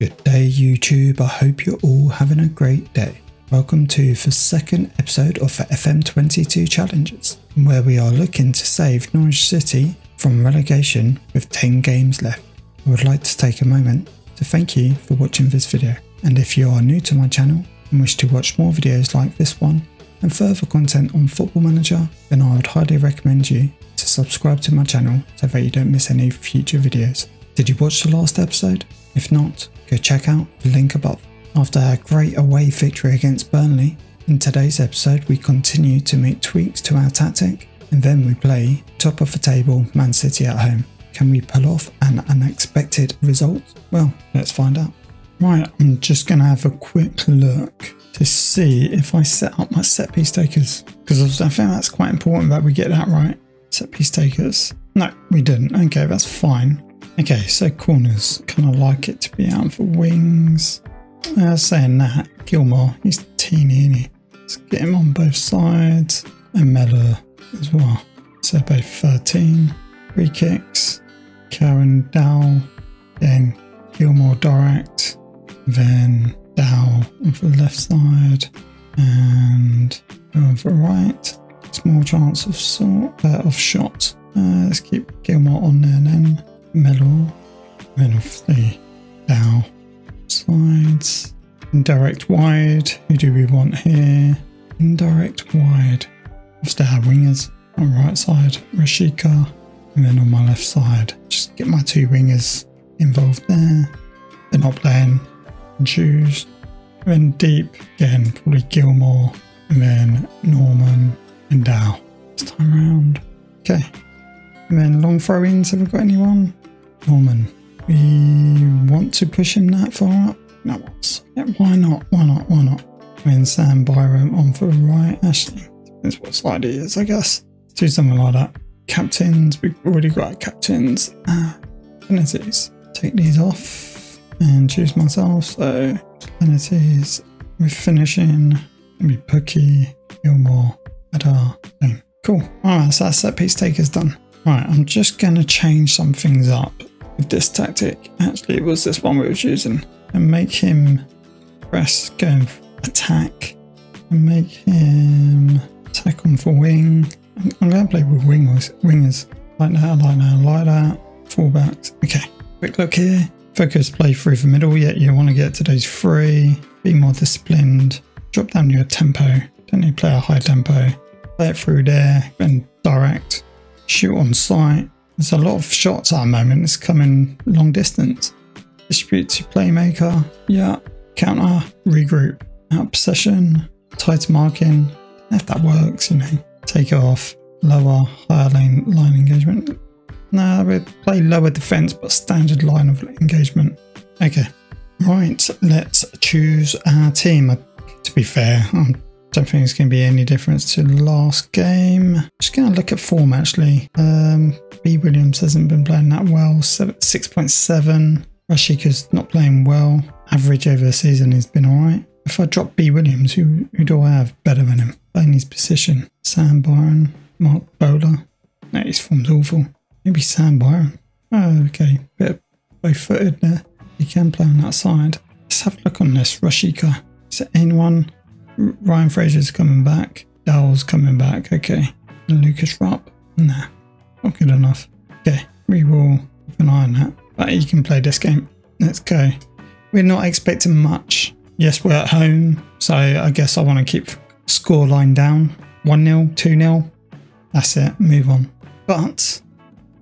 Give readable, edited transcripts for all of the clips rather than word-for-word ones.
Good day YouTube, I hope you're all having a great day. Welcome to the second episode of the FM22 challenges, where we are looking to save Norwich City from relegation with 10 games left. I would like to take a moment to thank you for watching this video, and if you are new to my channel and wish to watch more videos like this one and further content on Football Manager, then I would highly recommend you to subscribe to my channel so that you don't miss any future videos. Did you watch the last episode? If not, go check out the link above. After our great away victory against Burnley, in today's episode we continue to make tweaks to our tactic, and then we play top of the table Man City at home. Can we pull off an unexpected result? Well, let's find out. Right, I'm just going to have a quick look to see if I set up my set piece takers, because I think that's quite important that we get that right. Set piece takers. No, we didn't. Okay, that's fine. Okay, so corners, kind of like it to be out for wings. I was saying that, Gilmour, he's teeny, isn't he? Let's get him on both sides, and Mella as well. So both 13, free kicks, Karen Dowell, then Gilmour direct, then Dowell on for the left side, and on for the right. Small chance of shot. Let's keep Gilmour on there then. Middle, then off the Dowell sides, indirect wide. Who do we want here? Indirect wide. Off the wingers on the right side, Rashika, and then on my left side, just get my two wingers involved there. They're not playing, choose. Then deep again, probably Gilmour, and then Normann and Dowell this time round. Okay, and then long throw-ins. Have we got anyone? Normann. We want to push him that far up? No, why not? Why not? Why not? I mean, Sam Byram on for the right. Ashley. That's what slide he is, I guess. Let's do something like that. Captains. We've already got our captains. Penalties. Take these off and choose myself. So, penalties. We're finishing. Maybe Pukki, Gilmour, Adar. Cool. Alright, so that set piece taker's done. Right, I'm just going to change some things up with this tactic. Actually, it was this one we were using. And make him press, go and attack. And make him attack on for wing. I'm going to play with wingers. Like that, like that, like that. Fullbacks. Okay, quick look here. Focus, play through the middle. Yeah, you want to get to those three. Be more disciplined. Drop down your tempo. Don't need to play a high tempo. Play it through there. Then direct. Shoot on sight. There's a lot of shots at the moment. It's coming long distance. Distribute to playmaker. Yeah. Counter. Regroup. Out possession. Tight marking. If that works, you know. Take it off. Lower. Higher line engagement. No, we play lower defense, but standard line of engagement. Okay. Right. Let's choose our team. To be fair, I don't think it's going to be any difference to the last game. Just going to look at form actually. B. Williams hasn't been playing that well. 6.7. Rashika's not playing well. Average over the season has been alright. If I drop B. Williams, who do I have better than him? Playing his position. Sam Byram. Mark Bowler. No, his form's awful. Maybe Sam Byram. Oh, okay. Bit bow-footed there. He can play on that side. Let's have a look on this. Rashika. Is it anyone? Ryan Fraser's coming back. Dowell's coming back. Okay. And Lucas Rupp. Nah. Not good enough. Okay. We will keep an eye on that. But you can play this game. Let's go. We're not expecting much. Yes, we're at home. So I guess I want to keep scoreline down. 1-0, 2-0. That's it. Move on. But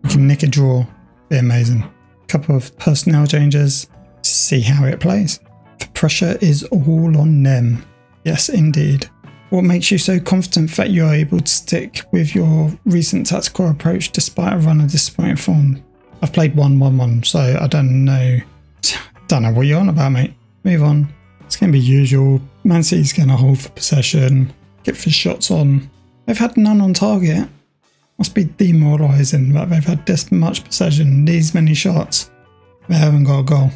we can nick a draw. Be amazing. Couple of personnel changes. See how it plays. The pressure is all on them. Yes, indeed. What makes you so confident that you are able to stick with your recent tactical approach despite a run of disappointing form? I've played 1-1-1, so I don't know what you're on about, mate. Move on. It's going to be usual. Man City's going to hold for possession. Get for shots on. They've had none on target. Must be demoralising that they've had this much possession, these many shots. They haven't got a goal.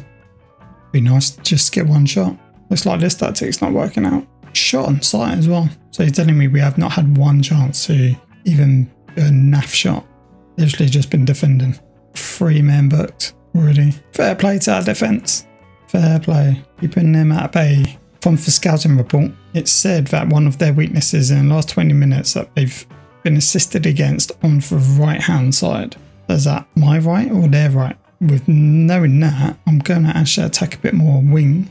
Be nice to just get one shot. Looks like this tactic's not working out. Shot on sight as well. So you're telling me we have not had one chance to even do a naff shot. Literally just been defending. 3 men booked already. Fair play to our defence. Fair play. Keeping them at bay. From the scouting report, it said that one of their weaknesses in the last 20 minutes that they've been assisted against on the right-hand side. Is that my right or their right? With knowing that, I'm going to actually attack a bit more wing.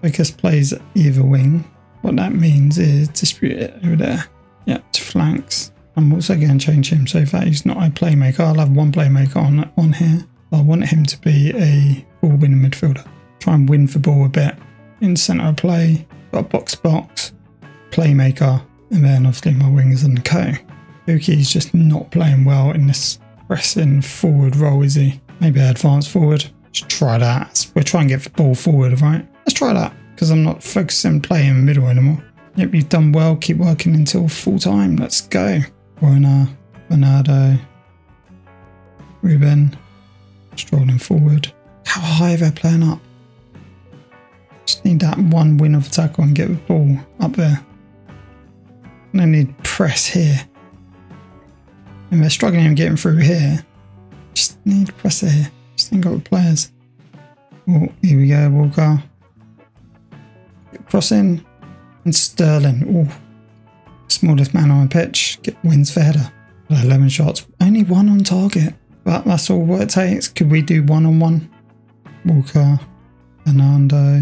Focus plays either wing. What that means is distribute it over there. Yep, to flanks. I'm also going to change him so that he's not a playmaker. I'll have one playmaker on here. I want him to be a ball-winning midfielder. Try and win the ball a bit. In centre of play, got box, playmaker, and then obviously my wings and co. Pukki's just not playing well in this pressing forward role, is he? Maybe advance forward. Just try that. We're trying to get the ball forward, right? Let's try that, because I'm not focusing on playing in the middle anymore. Yep, you've done well. Keep working until full time. Let's go. Werner, Bernardo, Ruben, strolling forward. How high they're playing up. Just need that one win of a tackle and get the ball up there. And I need press here. And they're struggling even getting through here. Just need press here. Just ain't got the players. Oh, here we go, Walker. Get cross in. And Sterling. Oh, smallest man on the pitch. Get wins for header. 11 shots. Only one on target. But that's all what it takes. Could we do one-on-one? Walker, Fernando,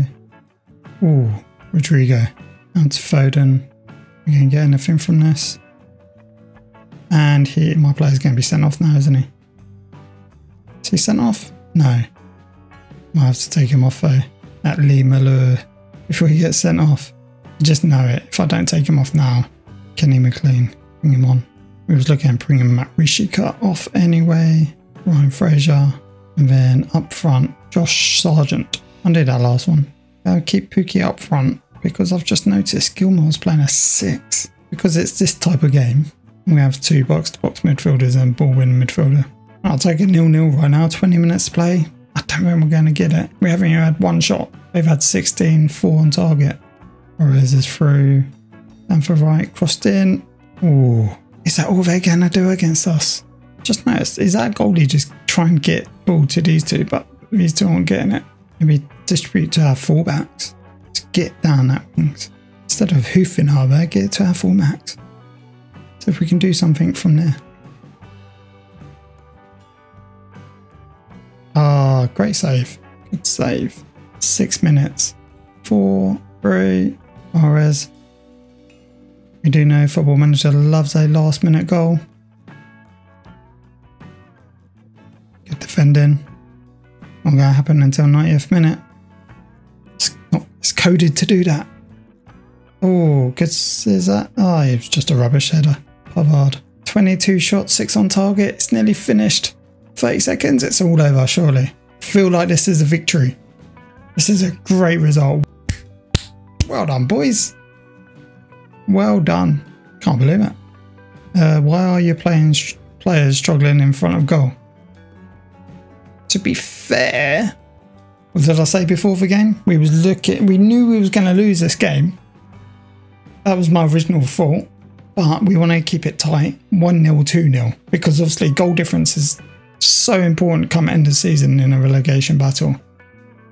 oh, Rodrigo, and to Foden. We can get anything from this. And he, my player's going to be sent off now, isn't he? Is he sent off? No. Might have to take him off though. At Lee Malure before he gets sent off. Just know it. If I don't take him off now, Kenny McLean, bring him on. We was looking at bringing Matt Ritchie off anyway. Ryan Fraser. And then up front, Josh Sargent. I did that last one. I'll keep Pukki up front because I've just noticed Gilmour's playing a 6. Because it's this type of game. We have two box-to-box midfielders and ball-winning midfielder. I'll take a 0-0 right now. 20 minutes to play. I don't think we're going to get it. We haven't even had one shot. They've had 16, 4 on target. Perez is through. And for right, crossed in. Ooh. Is that all they're going to do against us? Just noticed, is that goalie just try and get ball to these two, but these two aren't getting it. Maybe distribute to our fullbacks to get down that wings. Instead of hoofing our there, get it to our fullbacks. So if we can do something from there. Ah, great save. Good save. 6 minutes. 4-3. Perez. We do know Football Manager loves a last minute goal. Good defending. Not going to happen until 90th minute. It's coded to do that. Oh, good. Is that? Oh, it was just a rubbish header. Pavard. 22 shots, 6 on target. It's nearly finished. 30 seconds. It's all over, surely. I feel like this is a victory. This is a great result. Well done, boys. Well done. Can't believe it. Why are your players struggling in front of goal? To be fair, what did I say before the game? We knew we was going to lose this game. That was my original thought. But we want to keep it tight. 1-0, 2-0. Because obviously goal difference is so important come end of season in a relegation battle.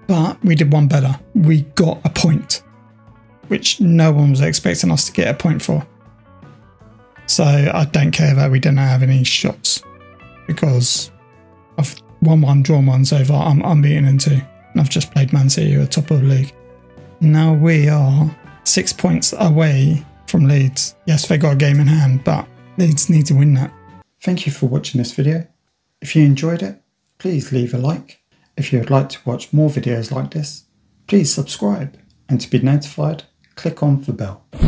But we did one better. We got a point. Which no one was expecting us to get a point for. So I don't care that we didn't have any shots. Because I've won one, drawn one so far. I'm unbeaten in 2. And I've just played Man City, who are top of the league. Now we are 6 points away from Leeds. Yes, they got a game in hand, but Leeds need to win that. Thank you for watching this video. If you enjoyed it, please leave a like. If you would like to watch more videos like this, please subscribe. And to be notified, click on the bell.